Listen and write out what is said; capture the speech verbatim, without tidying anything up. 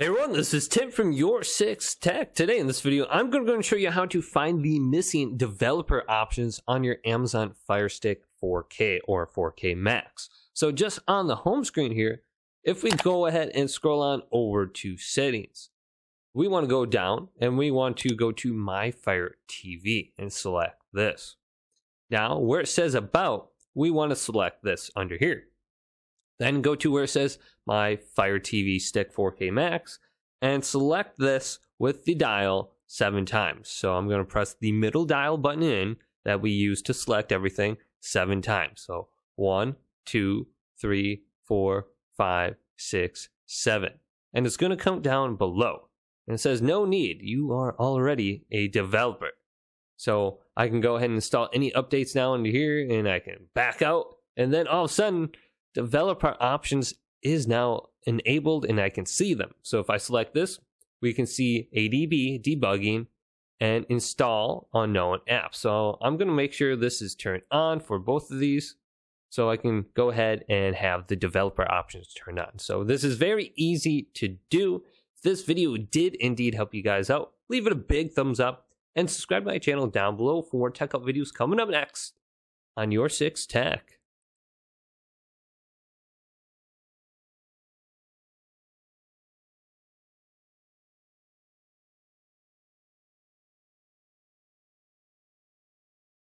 Hey everyone, this is Tim from YourSixTech. Today in this video, I'm going to show you how to find the missing developer options on your Amazon Fire Stick four K or four K Max. So just on the home screen here, if we go ahead and scroll on over to settings, we want to go down and we want to go to My Fire T V and select this. Now where it says about, we want to select this under here. Then go to where it says My Fire T V Stick four K Max and select this with the dial seven times. So I'm going to press the middle dial button in that we use to select everything seven times. So one, two, three, four, five, six, seven. And it's going to come down below. And it says no need. You are already a developer. So I can go ahead and install any updates now into here and I can back out. And then all of a sudden, developer options is now enabled and I can see them. So if I select this, we can see A D B, debugging, and install unknown apps. So I'm going to make sure this is turned on for both of these so I can go ahead and have the developer options turned on. So this is very easy to do. If this video did indeed help you guys out, leave it a big thumbs up and subscribe to my channel down below for more tech help videos coming up next on YourSixTech.